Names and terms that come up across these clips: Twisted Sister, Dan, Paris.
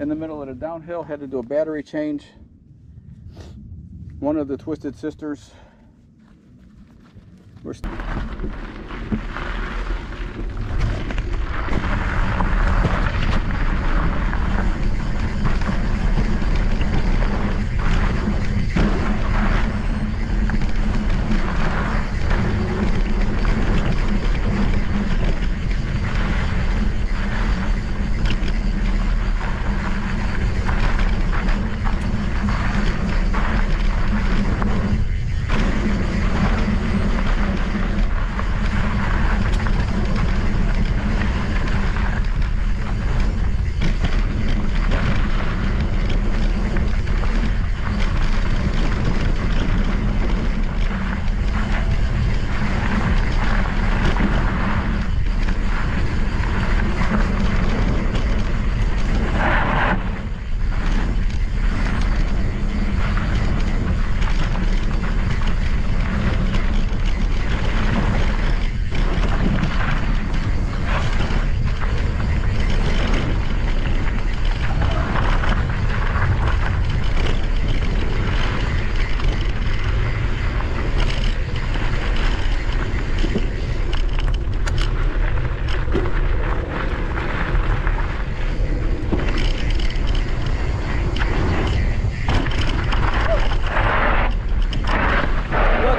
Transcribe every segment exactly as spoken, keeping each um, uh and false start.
in the middle of the downhill, had to do a battery change. One of the Twisted Sisters. We're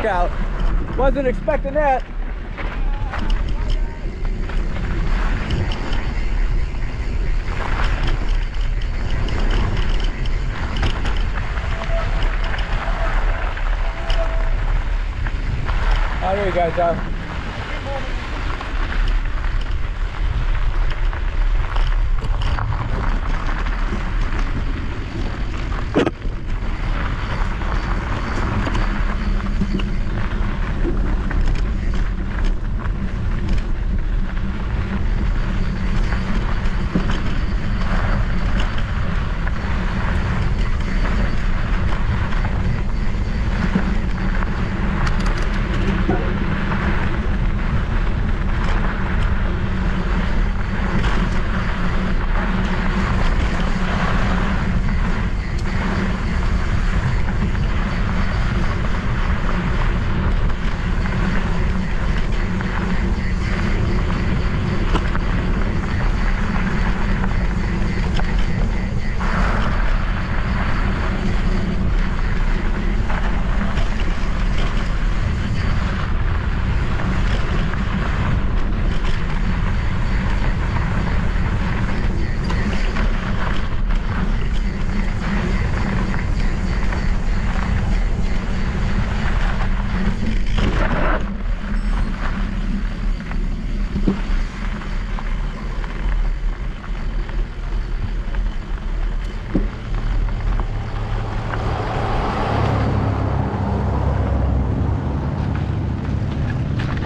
out. Wasn't expecting that. Oh, there you guys are.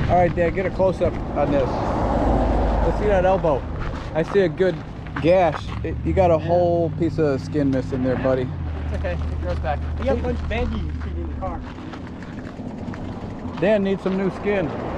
All right, Dad, get a close-up on this. Let's see that elbow. I see a good gash. It, you got a yeah. whole piece of skin missing there, buddy. It's okay, it grows back. You got a bunch of Band-Aids in the car. Dan needs some new skin.